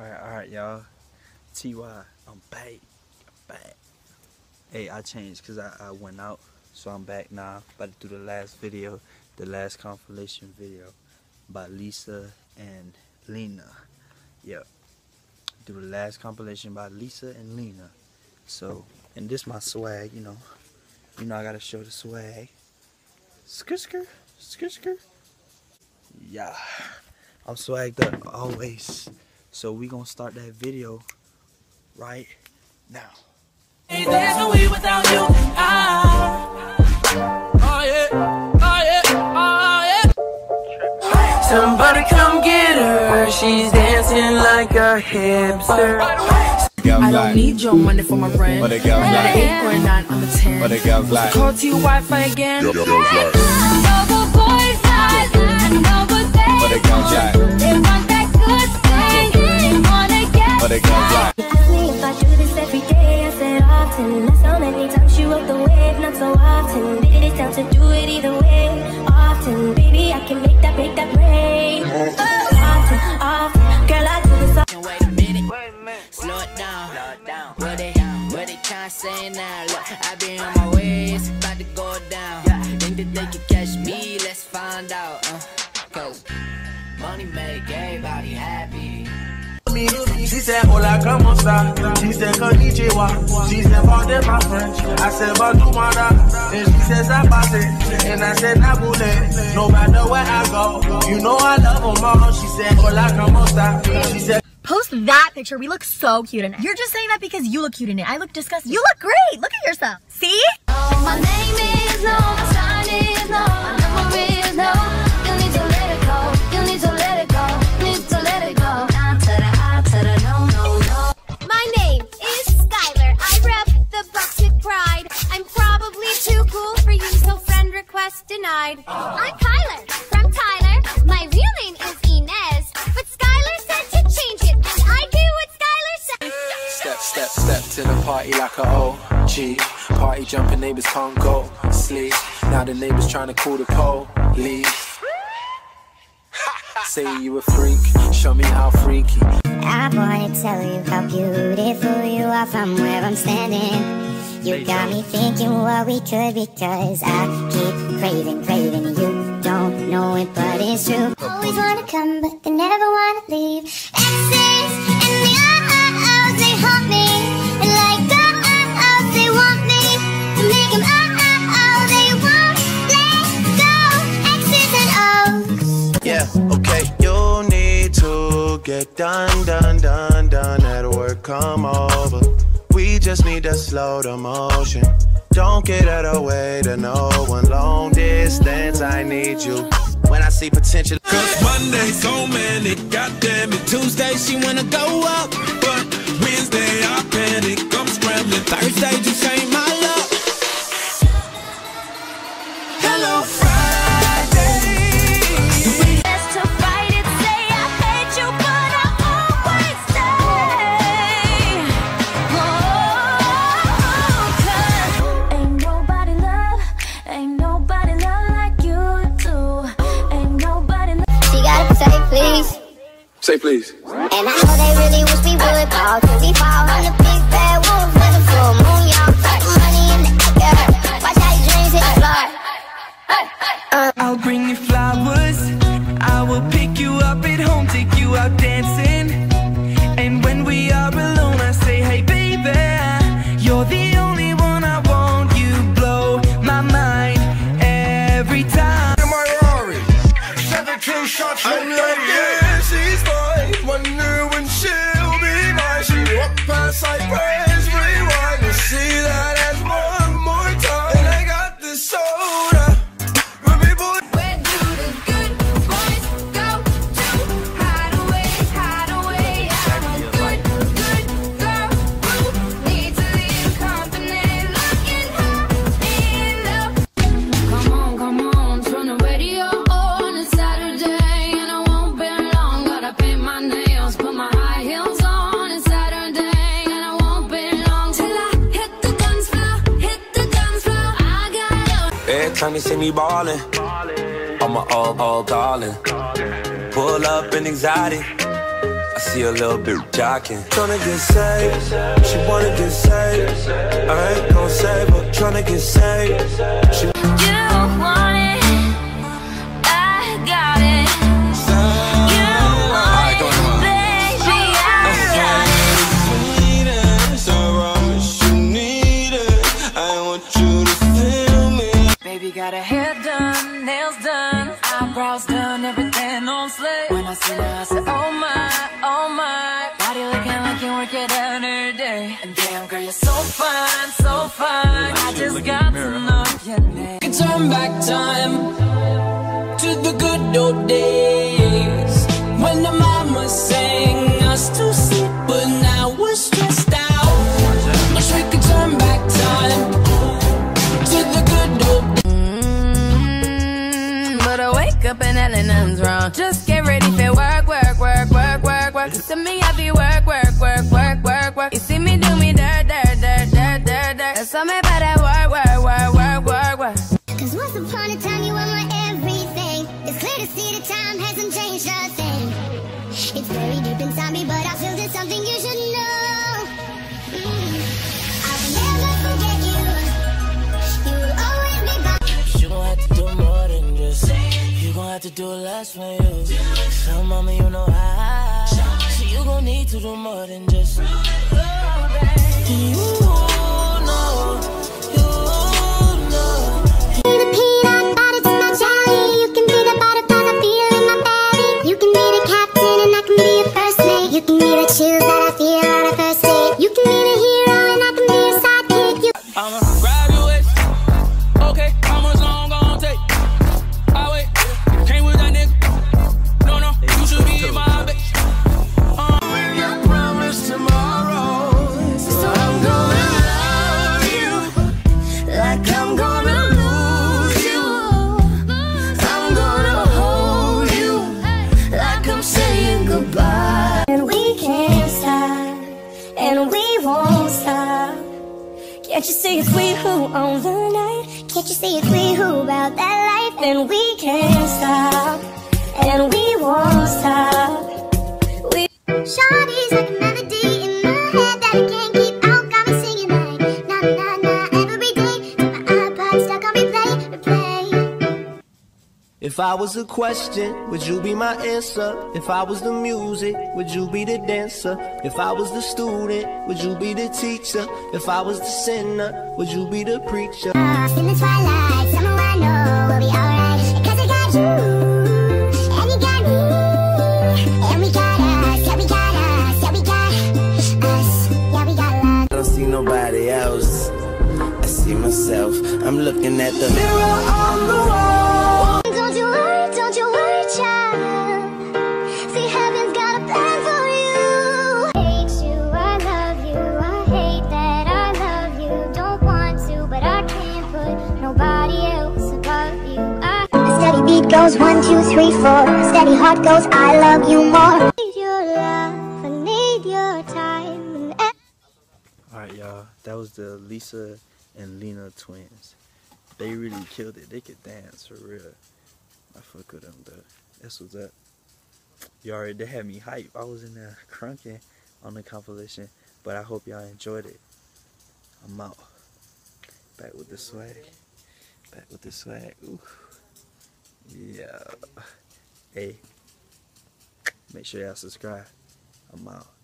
All right, y'all. TY, I'm back. Hey, I changed because I went out, so I'm back now. About to do the last video, the last compilation video by Lisa and Lena. Yep. Do the last compilation by Lisa and Lena. So, and this my swag, you know. You know I gotta show the swag. Skr skr. Yeah. I'm swagged up always. So we gonna start that video right now. Hey, there's no way without you. Oh yeah. Somebody come get her. She's dancing like a hipster. I don't need your money for my rent. But I got black. 8.9, I'm a 10. But I got black. Call to your Wi-Fi again. Yo, but I got black. They want that good thing. They wanna get. But I got black. That's how many times you walked away, not so often. Did it time to do it either way? Often, baby, I can make that rain. Often, girl, I do this often. Wait a minute, slow it down. What they trying to say now? Look, I been on my way, it's about to go down. Think that they can catch me, let's find out. Cause money make everybody happy. She said, hola, como esta? She said, konnichiwa. She said, pardon my French. I said, bonjour, madame. And she says, I pass it. And I said, I bullet. No matter where I go, you know I love them all. She said, hola, como esta? She said, post that picture. We look so cute in it. You're just saying that because you look cute in it. I look disgusting. You look great. Look at yourself. See? Oh, my name is no, my sign is no, my number is no. You need to let it go. You need to let it go. Too cool for you, so friend request denied. I'm Kyler from Tyler. My real name is Inez, but Skyler said to change it, and I do what Skyler said. Step to the party like a OG. Party jumping, neighbors can't go sleep. Now the neighbors trying to call the police. Say you a freak, show me how freaky. I wanna tell you how beautiful you are from where I'm standing. You got me thinking what we could, because I keep craving you. Don't know it, but it's true. Always wanna come, but they never wanna leave. X's in the eyes, they haunt me. And like the eyes, they want me. To make them eyes, they won't let go. X's and O's. Yeah, okay. You need to get done at work, come over. We just need to slow the motion. Don't get out of way to no one. Long distance, I need you. When I see potential. Cause Monday, so many, goddamn it. Tuesday, she wanna go up. But Wednesday, I panic. I'm scrambling. Thursday, just ain't my luck. Hello, Friday. Best to fight it, say I hate you, but I always please. Say please. And I know they really wish we would fall, cause we fall on the big bad wolf with a full moon, y'all. Money in the air. Watch how your dreams hit the floor. I'll bring you flowers. I will pick you up at home, take you out dancing. And when we are alone, I say, hey baby, you're the only one I want. You blow my mind every time. My Rory, 72 shots from you. Cypress, rewind to see that as one more time. And I got this soda. Remember, where do the good boys go to? Hide away. I'm a good girl who needs a little company. Looking high in love. Come on, turn the radio on. It's Saturday and I won't be long. Gotta paint my nails, put my high heels on. Time they see me ballin', I'm a all darling. Pull up in exotic, I see a little bit jocking. Tryna get saved, she wanna get saved. I ain't gon' save her, tryna get saved. You want it, I got it. You want it, baby, I got it. Baby, got her hair done, nails done, eyebrows done, everything on slick. When I see her, I said, oh my, oh my. Body looking like you work it out every day. And damn, girl, you're so fine, so fine. I just got to know your name. Can turn back time to the good old days when the mama sang us to sleep, but now we're stressed out. Wish we could turn back time to the good old days. But I wake up and Ellen, nothing's wrong. Just get ready for work, work, work, work, work, work. To me, I be work, work, work, work, work, work. You see me do me dirt, dirt, dirt, dirt, dirt, dirt. There's something about that work, work, work, work, work, work. 'Cause once upon a time you were my everything. It's clear to see the time hasn't changed a thing. It's very deep inside me, but I feel there's something you should know. I'll never forget you. You will always be by. You gon' have to do more than just say. You gon' have to do less for you. Tell mama you know how. So you gon' need to do more than just you. Can't you see it's we who own the night? Can't you see it's we who about that life? And we can't stop, and we won't stop. We shawty's like a melody in my head that I can't keep out. Got me singing like na na na every day. My iPod stuck on replay, replay. If I was a question, would you be my answer? If I was the music, would you be the dancer? If I was the student, would you be the teacher? If I was the sinner, would you be the preacher? In the twilight, someone I know will be alright. 'Cause I got you, and you got me, and we got us, yeah we got us, yeah we got us, yeah we got love. I don't see nobody else, I see myself. I'm looking at the mirror on the wall. Don't you worry, child. See, heaven's got a plan for you. I hate you, I love you, I hate that I love you. Don't want to, but I can't put nobody else above you. A steady beat goes 1, 2, 3, 4. A steady heart goes, I love you more. I need your love, I need your time. Alright, y'all, that was the Lisa and Lena twins. They really killed it. They could dance, for real. I fuck with them though. That's what's up. Y'all already had me hype. I was in there crunking on the compilation. But I hope y'all enjoyed it. I'm out. Back with the swag. Back with the swag. Ooh. Yeah. Hey. Make sure y'all subscribe. I'm out.